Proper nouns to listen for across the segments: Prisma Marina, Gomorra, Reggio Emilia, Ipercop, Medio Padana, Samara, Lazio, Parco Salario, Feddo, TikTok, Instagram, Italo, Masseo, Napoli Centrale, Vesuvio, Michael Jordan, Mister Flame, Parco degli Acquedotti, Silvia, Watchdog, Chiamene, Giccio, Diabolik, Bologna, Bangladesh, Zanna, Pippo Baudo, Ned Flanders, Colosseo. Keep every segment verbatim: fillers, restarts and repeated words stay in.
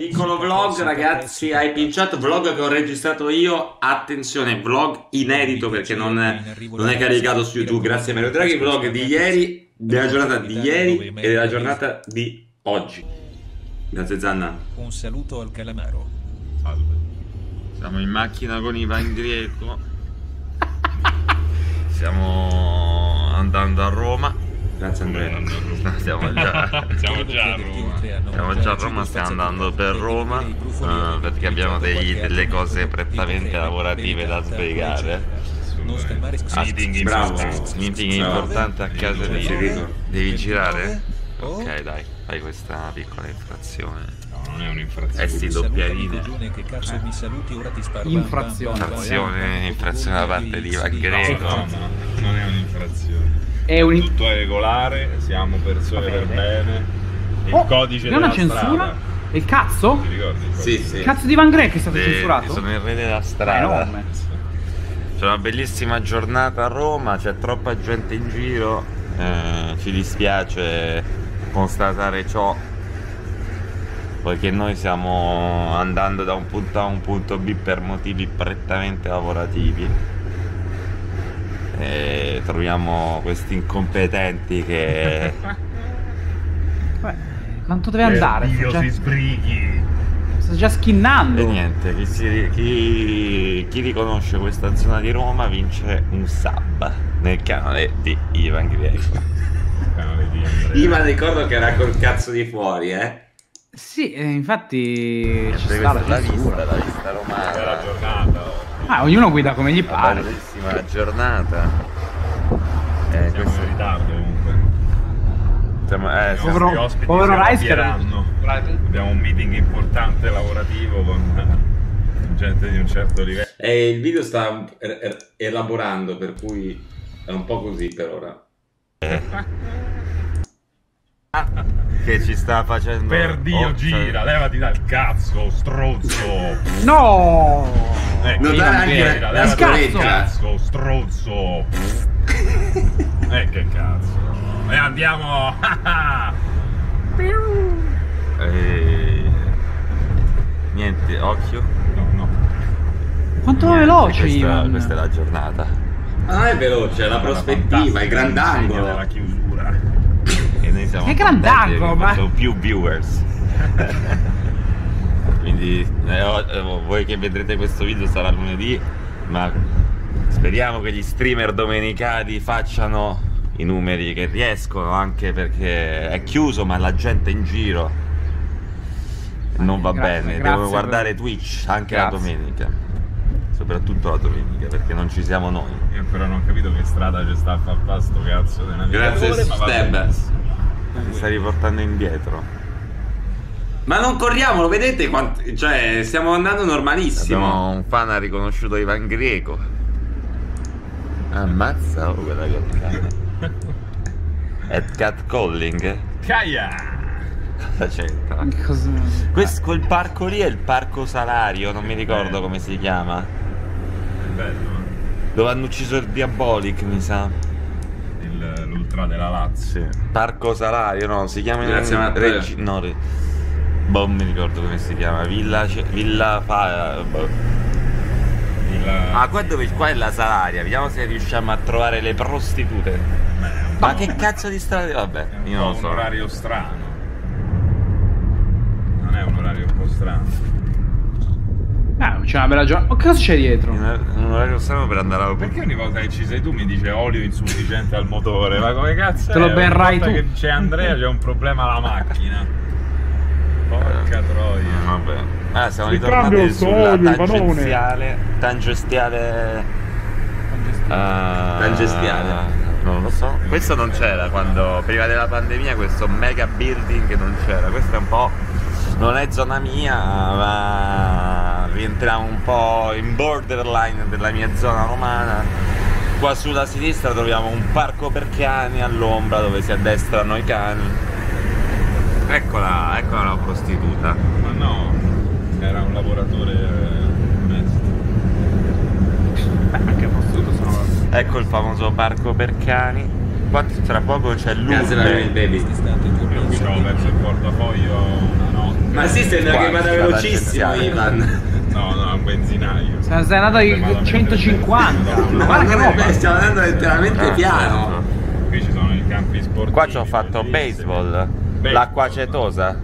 Piccolo vlog, ragazzi, hai pinciato, vlog che ho registrato io, attenzione, vlog inedito perché non, non è caricato su YouTube, grazie a Mario Draghi, vlog di ieri, della giornata di ieri e della giornata di oggi. Grazie Zanna. Un saluto al Calamaro. Salve. Siamo in macchina con Ivan Grieco. Stiamo andando a Roma. Grazie Andrea. Siamo già, siamo già a Roma, siamo già a Roma, stiamo andando per Roma uh, perché abbiamo dei, delle cose prettamente lavorative da sbrigare. Meeting importante, meeting importante a casa di Rito. Devi girare? Ok dai, fai questa piccola infrazione. No, non è un'infrazione. Eh sì, doppia linea. Eh. Infrazione, infrazione da parte di Ivan Grieco. No, no, non è un'infrazione. È un... tutto è regolare, siamo persone per bene. Il oh, codice è una censura? Strada. Il cazzo? Ti ricordi? Il sì, sì. Cazzo di Ivan Grieco è stato De... censurato? Sono il re della strada. C'è una bellissima giornata a Roma, c'è troppa gente in giro. Eh, ci dispiace constatare ciò, poiché noi stiamo andando da un punto A a un punto B per motivi prettamente lavorativi. E troviamo questi incompetenti che... Beh, ma tu dove andare? Io già... si sbrighi! Sto già schinnando! E niente, chi, si, chi, chi riconosce questa zona di Roma vince un sub nel canale di Ivan Grieco. Ivan ricordo che era col cazzo di fuori, eh? Sì, eh, infatti e ci sta la, la vista, la vista romana. Era la giornata. Ah, ognuno guida come gli pare. Bellissima giornata. Eh, questo è in ritardo comunque. Siamo, eh, siamo povero, ospiti, povero Reister. Abbiamo un meeting importante lavorativo con gente di un certo livello. E il video sta elaborando, per cui è un po' così per ora. Che ci sta facendo. Per Dio, oh, gira, levati dal cazzo, strozzo. No! Eh, non dare anche la, la scorreggia. Cazzo, strozzo. Eh, che cazzo. E andiamo. E... Niente, occhio. No, no. Quanto è veloce? Questa, questa è la giornata. Ah, è veloce, è la prospettiva, è grand'angolo. È la chiusura. E noi siamo. Che grand'angolo, ma... più viewers. Quindi eh, voi che vedrete questo video sarà lunedì, ma speriamo che gli streamer domenicali facciano i numeri che riescono, anche perché è chiuso ma la gente in giro non va grazie, bene, devono guardare per... Twitch anche grazie. La domenica, soprattutto la domenica perché non ci siamo noi. Io però non ho capito che strada ci sta a far pasto cazzo della vita. Grazie Steb, mi sta riportando indietro. Ma non corriamo, lo vedete? Quanti... Cioè, stiamo andando normalissimo. Abbiamo un fan ha riconosciuto Ivan Grieco. Ammazza, oh, quella cosa. È catcalling. Caia! Cosa c'entra? Questo, quel parco lì è il Parco Salario, non mi ricordo come si chiama. È bello, eh? Dove hanno ucciso il Diabolik, mi sa. L'ultra della Lazio. Parco Salario, no, si chiama... Grazie, in... Reg... No, re... boh, mi ricordo come si chiama. Villa... Villa... Fa... Boh. Villa... Ah, qua, dove... qua è la Salaria. Vediamo se riusciamo a trovare le prostitute. Beh, ma che cazzo di strada... Vabbè, io non lo so. È un orario strano. Non è un orario un po' strano. Ah, c'è una bella giornata. Oh, che cosa c'è dietro? Un orario strano per andare a... Perché ogni volta che ci sei tu mi dice olio insufficiente al motore? Ma come cazzo è? Te lo berrai tu. Che c'è Andrea, c'è un problema alla macchina. Porca troia, vabbè. Ah, siamo ritornati sulla tangenziale. Tangestiale. Tangestiale. Uh, non lo so. Questo non c'era quando. Prima della pandemia, questo mega building non c'era. Questo è un po'. Non è zona mia, ma rientriamo un po' in borderline della mia zona romana. Qua sulla sinistra troviamo un parco per cani all'ombra dove si addestrano i cani. Eccola, eccola la prostituta. Ma no, era un lavoratore onesto. Beh, anche prostituto sono. Ecco il famoso parco per cani. Qua tra poco c'è l'urbe. Grazie, la baby. Io mi trovo verso il portafoglio una notte. Ma sì, sembra che vada velocissimo, Ivan. No, no, un benzinaio. Sei andato ai centocinquanta. Ma guarda che roba, stiamo andando letteralmente piano. Qui ci sono i campi sportivi. Qua ci ho fatto baseball. L'acqua acetosa.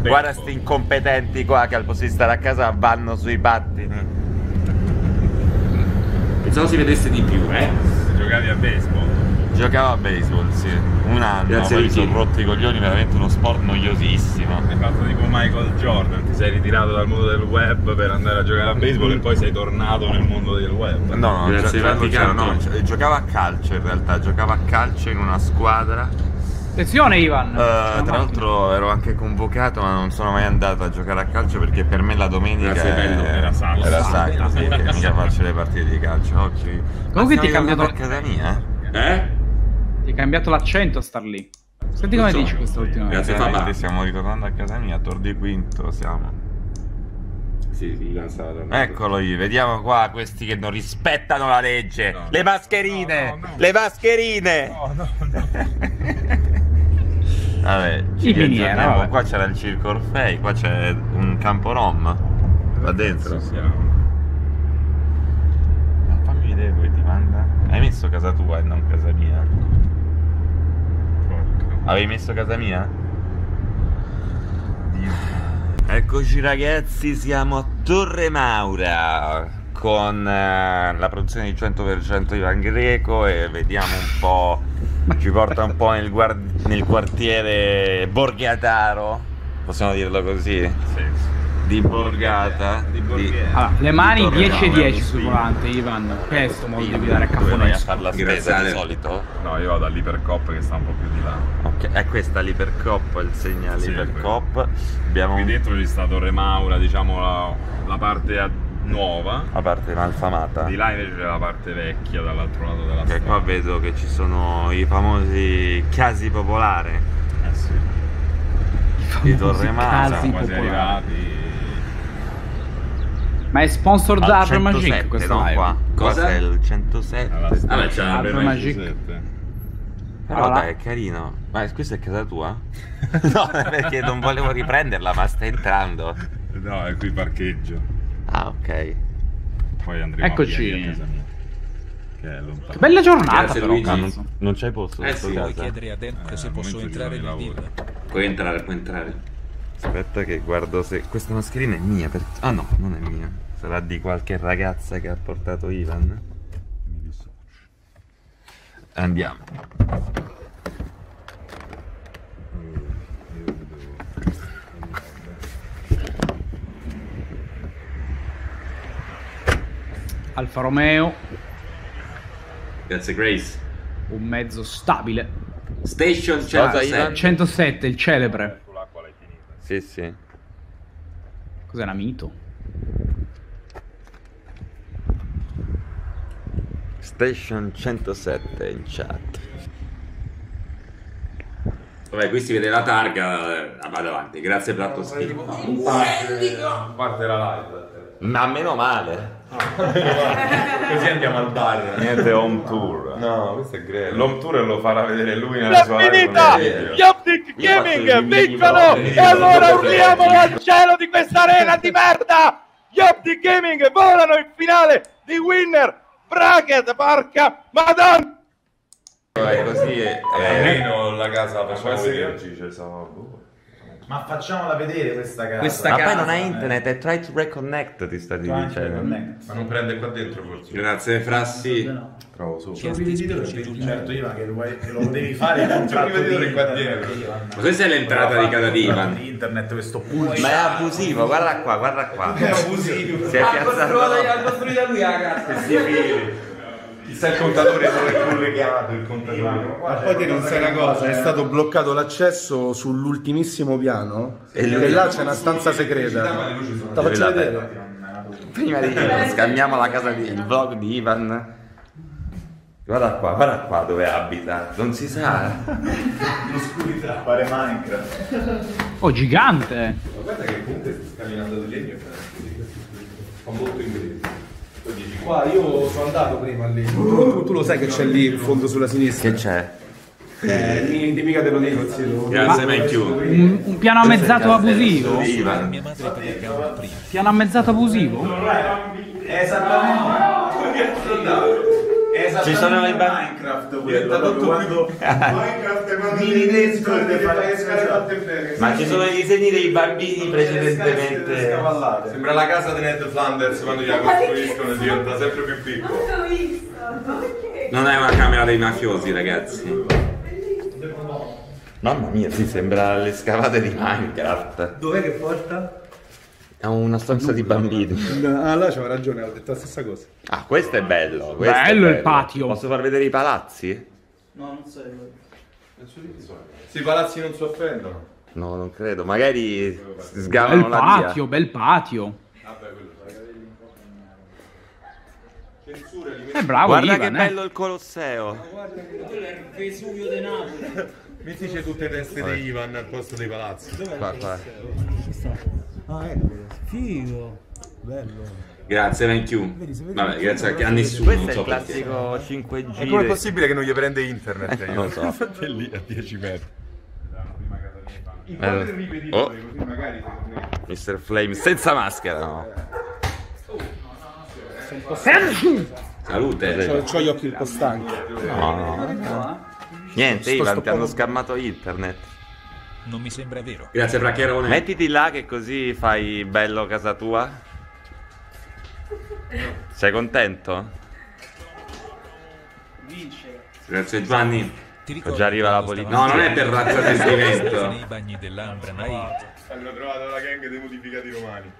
Guarda sti incompetenti qua che al posto di stare a casa vanno sui pattini. Pensavo si vedesse di più, eh? Giocavi a baseball? Giocavo a baseball, sì. Un anno. Grazie, poi mi sono rotto i coglioni, veramente uno sport noiosissimo. Hai fatto tipo Michael Jordan, ti sei ritirato dal mondo del web per andare a giocare a baseball e poi sei tornato nel mondo del web. No, no, grazie, no, no, giocavo a calcio in realtà, giocavo a calcio in una squadra. Attenzione Ivan! Uh, tra l'altro ero anche convocato ma non sono mai andato a giocare a calcio perché per me la domenica era sacro, era sacro, sì, che mica faccio le partite di calcio oggi. Comunque ti è cambiato a casa mia, eh? Eh? Ti è cambiato l'accento a star lì. Senti come dici questa ultima volta. Grazie Fabio, stiamo ritornando a casa mia, a Tor di Quinto siamo. Sì, sì, eccolo lì, vediamo qua questi che non rispettano la legge. No, le mascherine! No, no, no. Le mascherine! No, no, no. Vabbè, ci miniera, vabbè. Qua c'era il circo Orfei, qua c'è un campo rom. Qua dentro siamo. Ma fammi vedere dove ti manda. Hai messo casa tua e non casa mia? Porca. Avevi messo casa mia? Dio. Eccoci ragazzi, siamo a Torre Maura con eh, la produzione di cento per cento Ivan Grieco e vediamo un po', ci porta un po' nel, nel quartiere borgataro, possiamo dirlo così? Sì, sì. Di Borgata. Di Borghese. Allora, le mani dieci e dieci sul volante, Ivan, questo modo di guidare a Caponesso. A fare la spesa di solito? No, io vado all'Ipercop che sta un po' più di là. Ok, è questa l'Ipercop, il segnale sì, Ipercop. Abbiamo... Qui dentro c'è sta Torre Maura, diciamo la, la parte nuova. La parte malfamata. Di là invece c'è la parte vecchia dall'altro lato della strada. E qua vedo che ci sono i famosi casi popolari. Eh sì. Di Torre Maura. Siamo quasi arrivati. Ma è sponsor da Afro Magic questo no, qua? Cosa è il centosette? Vabbè, c'è Afro Magic. Però allora, dai, è carino. Ma questa è casa tua? No, perché non volevo riprenderla, ma sta entrando. No, è qui parcheggio. Ah, ok. Poi andremo eccoci a casa mia. Che, è che bella giornata però, non, non c'hai posto eh, sì. Vuoi chiedere a Dentro eh, se posso entrare nel V I P? Puoi entrare, puoi entrare. Aspetta che guardo se... Questa mascherina è mia per... Ah no, non è mia. Sarà di qualche ragazza che ha portato Ivan. Mi dissocio. Andiamo. Alfa Romeo. Grazie Grace. Un mezzo stabile. Station centosette. centosette, il celebre. Sì, sì. Cos'è una mito? Station centosette in chat. Vabbè, qui si vede la targa. Ah, vado avanti, grazie per la toschina. Non parte la live. Ma meno male. Così andiamo al bar. Niente home tour. No, questo è greco. L'home tour lo farà vedere lui nella sua live. Gaming, vincono! E allora urliamo al cielo di quest'arena di merda! Gli Optic Gaming volano in finale di Winner Bracket, porca madonna! È così, è carino la casa, facciamo ma vedere oggi, ci sono... Ma facciamola vedere questa casa! Questa ma casa, poi non ha internet, eh. È try to reconnect, ti sta dicendo. Ma non prende qua dentro forse. Grazie, Frassi. No. Trovo su. C'è un venditore, certo Ivan, che lo devi fare. C'è un venditore qua dentro. Ma questa è l'entrata di casa di Ivan. Internet questo pulso. Ma è abusivo, guarda qua, guarda qua. È abusivo. Si è piazzato. Ha costruito lui la casa. Si vede. Chissà il contatore non è collegato, il contatore. Ma poi ti non sai una cosa, è stato bloccato l'accesso sull'ultimissimo piano e là c'è una stanza segreta. Te la faccio vedere. Prima di scambiamo la casa di il vlog di Ivan. Guarda qua, guarda qua dove abita, non si sa. L'oscurità, pare Minecraft. Oh, gigante! Ma guarda che punte stai scamminando di legno e fa molto inglese. Qua io sono andato prima lì. Tu, tu lo sai che c'è lì in fondo sulla sinistra? Che c'è? Eh, mi, di mica te lo dico, zio. Grazie, ma in più. Un, un piano ammezzato abusivo? Piano ammezzato abusivo? Esattamente. Ci sono le Minecraft, ma ci sono i disegni dei bambini precedentemente. Sembra la casa di Ned Flanders quando gliela costruiscono e diventa sempre più piccola. Non è una camera dei mafiosi, ragazzi. Mamma mia, si sembra le scavate di Minecraft. Dov'è che porta? È una stanza di bambini. Ah, là c'ho ragione, ho detto la stessa cosa. Ah, questo è bello. Questo bello, è bello il patio. Posso far vedere i palazzi? No, non so. Se i palazzi non si offendono. No, non credo. Magari sgavano bel la patio, via. Bel patio. Vabbè, quello censura li metti. Eh, bravo, guarda Ivan, che eh. bello il Colosseo. Ma guarda che quello è il Vesuvio di Napoli. Mettici tutte le teste di Ivan al posto dei palazzi. Dov'è il Colosseo? Ah, ecco, figo, bello. Grazie, thank you. Vabbè, grazie a, a nessuno. Questo non so è il classico perché. cinque G. E com'è possibile che non gli prende internet? Eh, non lo so. Fate lì a dieci metri. Eh, oh. Mister Flame senza maschera, no? Salute. C'ho gli occhi un po' stanchi. No, no, no. Niente, Ivan, ti hanno scammato internet. Non mi sembra vero. Grazie, Braccherone. Mettiti là che così fai bello casa tua. Sei contento? Vince. Grazie Giovanni. Già arriva la polizia. No, non è per razza di sentimento. Nei bagni dell'Ambra Night hanno trovato la gang dei modificati romani.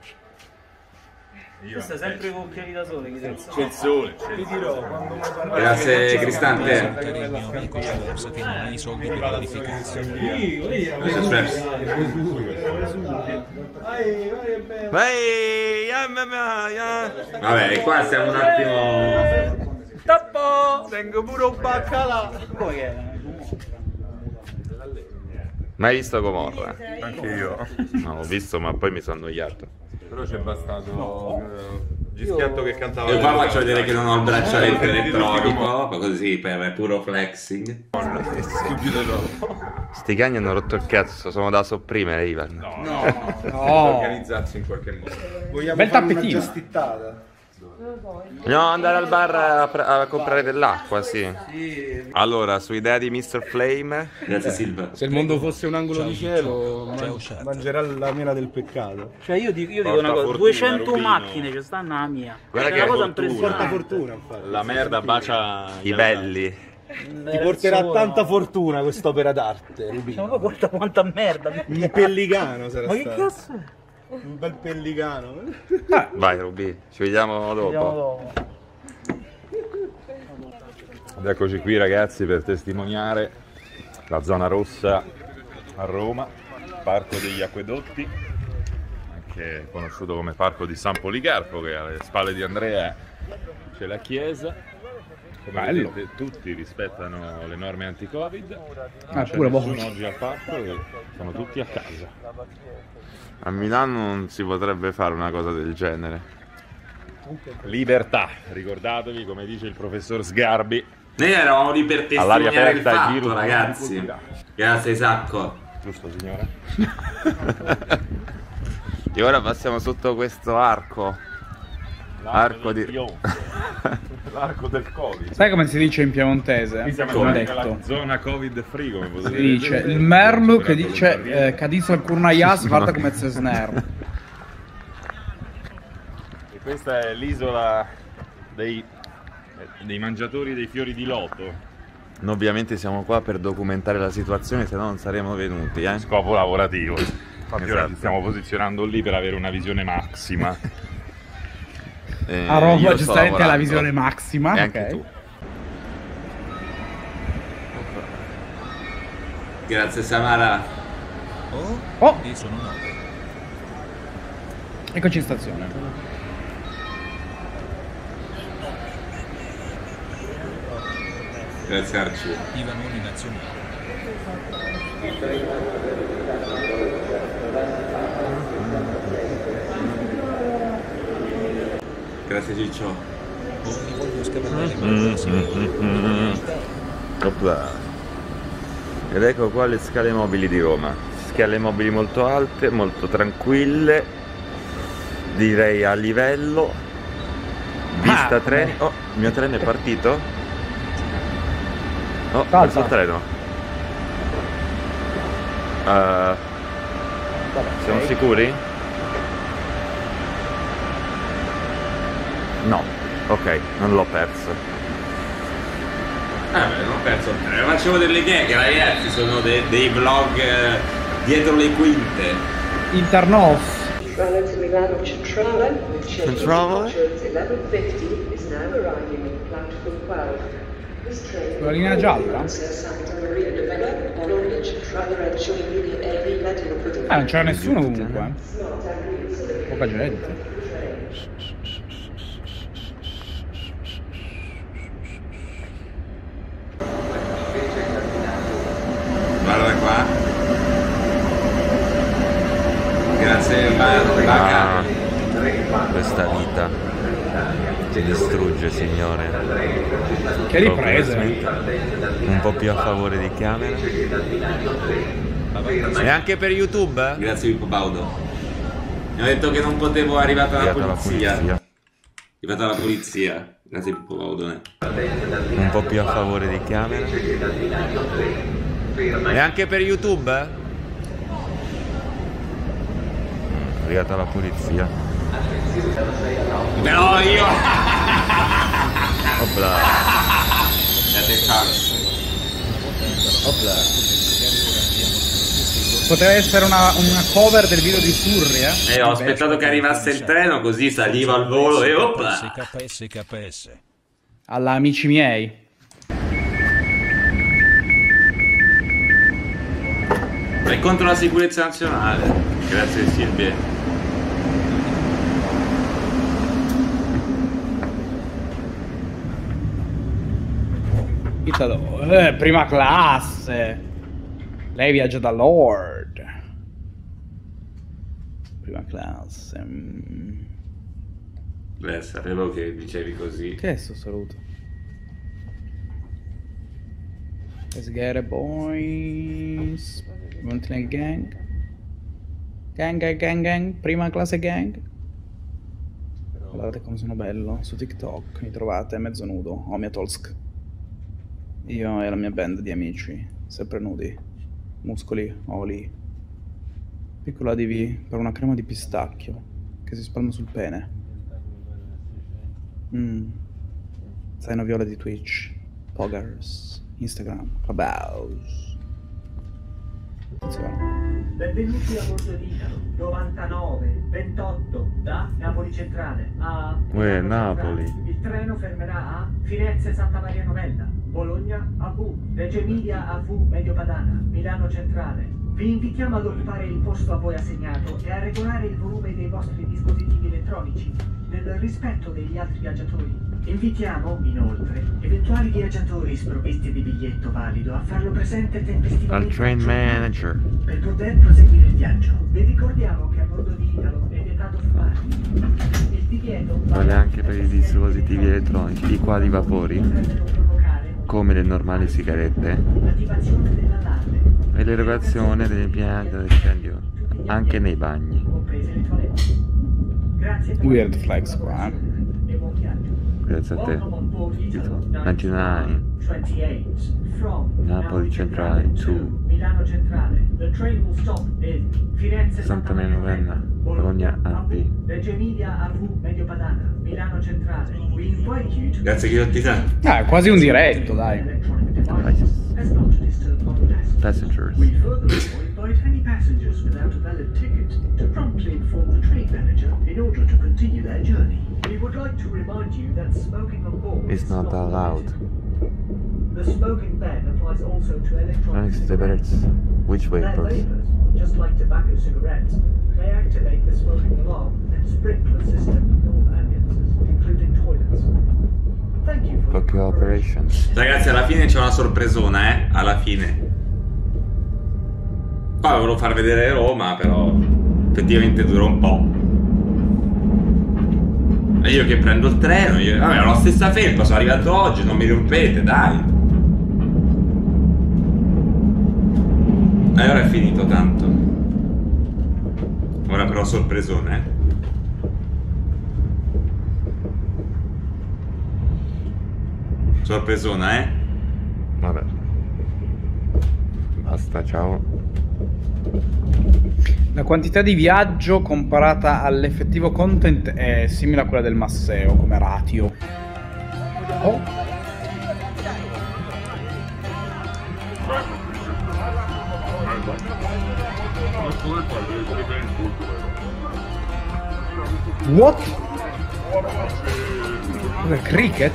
Io sta sempre con occhiali da sole, chi te c'è il sole. Ti dirò quando parlo. Grazie Cristante. Il mio amico Schwarz che non ha i soldi per modificarsi. Vabbè, qua siamo un attimo. Tappo! Tengo pure un baccalà. Poi è mai visto Gomorra? Anche io. No, l'ho visto, ma poi mi sono annoiato. Però c'è bastato no. uh, Gischiatto io... che cantava. E qua faccio vedere che non ho il braccialetto elettronico, così per puro flexing. Sti cani hanno rotto il cazzo, sono da sopprimere, Ivan. No, no, no. Organizzarsi in qualche modo. Vogliamo bel fare tappettino. Una gestittata. No, andare al bar a, a comprare dell'acqua, sì. Allora, su idea di Mister Flame. Grazie Silva. Se il mondo fosse un angolo di cielo, man mangerà la mela del peccato. Cioè io dico, io dico una cosa, fortuna, duecento Rubino. Macchine, ci stanno la mia. Guarda che è una cosa impressionante. Fortuna, la merda bacia i belli. Ti porterà solo. Tanta fortuna quest'opera d'arte, Rubino. Ma guarda quanta merda. Un pellicano sarà. Ma che stato. Cazzo è? Un bel pellicano. Ah, vai Rubi, ci vediamo dopo. Ci vediamo dopo. Ed eccoci qui ragazzi per testimoniare la zona rossa a Roma, Parco degli Acquedotti, anche conosciuto come Parco di San Policarpo, che alle spalle di Andrea c'è la chiesa. Come vedete, tutti rispettano le norme anti-Covid, ah, c'è nessuno oggi al parco, sono tutti a casa. A Milano non si potrebbe fare una cosa del genere. Libertà, ricordatevi come dice il professor Sgarbi. Noi eravamo lì per testimoniare il fatto, ragazzi. Grazie Isacco. Giusto signora. E ora passiamo sotto questo arco. L'arco di... del Covid. Sai come si dice in piemontese? Qui siamo nella zona Covid free, come potete dire. Si dice il merlu che dice Cadiz al Kurnayas, guarda come se snerva. E questa è l'isola dei, dei mangiatori dei fiori di loto. Noi ovviamente siamo qua per documentare la situazione, se no non saremmo venuti. Eh? Scopo lavorativo. Infatti esatto. Ora ci stiamo posizionando lì per avere una visione massima. Eh, a Roma giustamente ha la visione massima e anche okay. Tu grazie Samara. Oh, oh. Eccoci in stazione. Grazie Arci. Ivanoni nazionale. Grazie Giccio. Voglio mm, mm, mm, mm. Ed ecco qua le scale mobili di Roma. Scale mobili molto alte, molto tranquille, direi a livello. Vista ah, treni. Oh, il mio treno è partito. Oh, questo treno. Uh, Vabbè, siamo sei. sicuri? No, ok, non l'ho perso. Ah, beh, non penso, facevo delle gag, ragazzi, sono de dei vlog eh, dietro le quinte. Internos. Milano to Milano Centrale, with Centrale? eleven fifty is now arriving in platform twelve. This train La linea gialla? Ah, non c'era nessuno comunque. Poca gente. Guarda qua. Grazie a questa vita ti distrugge, signore. Che riprese. Un po' più a favore di Chiamene. E anche per YouTube? Grazie Pippo Baudo. Mi ho detto che non potevo, è arrivata la polizia. È arrivata la polizia. Grazie Pippo Baudo. Un po' più a favore di Chiamene. E anche per YouTube? È arrivata la polizia. Però io! Opla! Opla! Poteva essere una, una cover del video di Surri, eh? Eh, ho aspettato che arrivasse il treno, così salivo al volo e opla! Alla amici miei. È contro la sicurezza nazionale. Grazie Silvia. Italo, eh, prima classe. Lei viaggia da Lord. Prima classe. Beh, sapevo che dicevi così. Che è sto saluto? Let's get a boys. Continua gang. Gang, gang, gang, gang. Prima classe gang. Però... guardate come sono bello. Su TikTok mi trovate mezzo nudo. Omia Tolsk. Io e la mia band di amici. Sempre nudi. Muscoli, oli. Piccola D V per una crema di pistacchio che si spalma sul pene. Mm. Sai una viola di Twitch. Poggers. Instagram. Clubhouse. Benvenuti a bordo di Italo, novantanove ventotto da Napoli Centrale a Uè, Napoli. Il treno fermerà a Firenze Santa Maria Novella, Bologna A V, Reggio Emilia A V Medio Padana, Milano Centrale. Vi invitiamo ad occupare il posto a voi assegnato e a regolare il volume dei vostri dispositivi elettronici nel rispetto degli altri viaggiatori. Invitiamo, inoltre, eventuali viaggiatori sprovvisti di biglietto valido a farlo presente tempestivamente al train manager per poter proseguire il viaggio. Vi ricordiamo che a bordo di Italo è vietato fumare. Il divieto vale anche per i dispositivi elettronici, i quali vapori, come le normali sigarette, e l'erogazione dell'impianto d'incendio, anche nei bagni. Weird flags qua, eh? Grazie a te, ventinove, Napoli Centrale, due, Milano Centrale, Santa Maria Novella, Bologna A P, Reggio Emilia A V, Medio Padana, Milano Centrale. Grazie che io ti dà. Ah, è quasi un diretto, dai. Passengers. Any passengers without a valid ticket to promptly inform the train manager in order to continue their journey. We would like to remind you that smoking on board is not allowed. The smoking ban applies also to electronic cigarettes, which vapors, just like tobacco cigarettes, may activate the smoking alarm and sprinkler system in all ambiances, including toilets. Thank you for your cooperation. Ragazzi, alla fine c'è una sorpresona, eh? Alla fine. Qua volevo far vedere Roma, però effettivamente dura un po'. E io che prendo il treno, io... vabbè, ho la stessa felpa, sono arrivato oggi, non mi rompete, dai. Allora è finito tanto. Ora però sorpresone, eh. Sorpresona, eh? Vabbè. Basta, ciao. La quantità di viaggio comparata all'effettivo content è simile a quella del Masseo come ratio. Oh. What? Cos'è, cricket?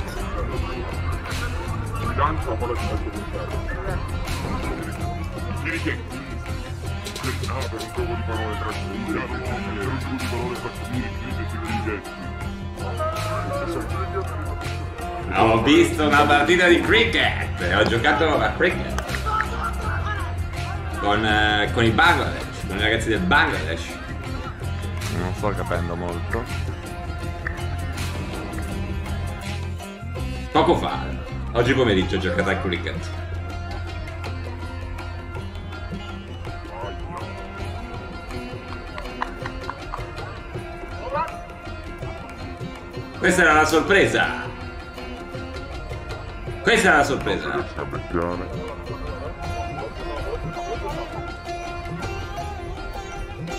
Ho visto una partita di cricket, ho giocato a cricket con, eh, con i Bangladesh, con i ragazzi del Bangladesh. Non sto capendo molto. Poco fa. Oggi pomeriggio ho giocato a cricket. Questa era la sorpresa. Questa era la sorpresa.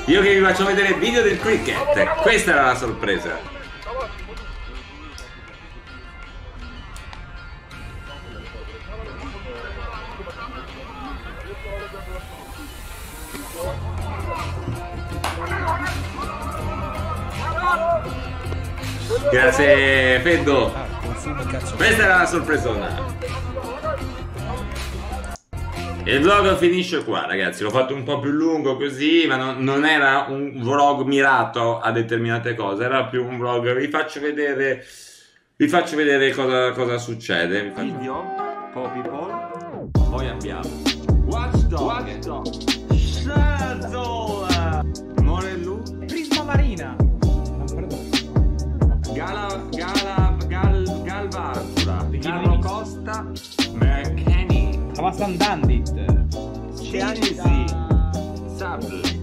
Io che vi faccio vedere il video del cricket. Questa era la sorpresa. Grazie Feddo. Questa era la sorpresona. Il vlog finisce qua, ragazzi. L'ho fatto un po' più lungo così, ma non, non era un vlog mirato a determinate cose. Era più un vlog. Vi faccio vedere. Vi faccio vedere cosa, cosa succede. Vi faccio... Video, Poppy Paul. Poi abbiamo Watchdog, Watchdog. Shadow, Morellu, Prisma Marina. Gala, Gala, Gal, Galvartura, Carlo Costa, McKenny, Amazon Bandit, Cianisi, Sable.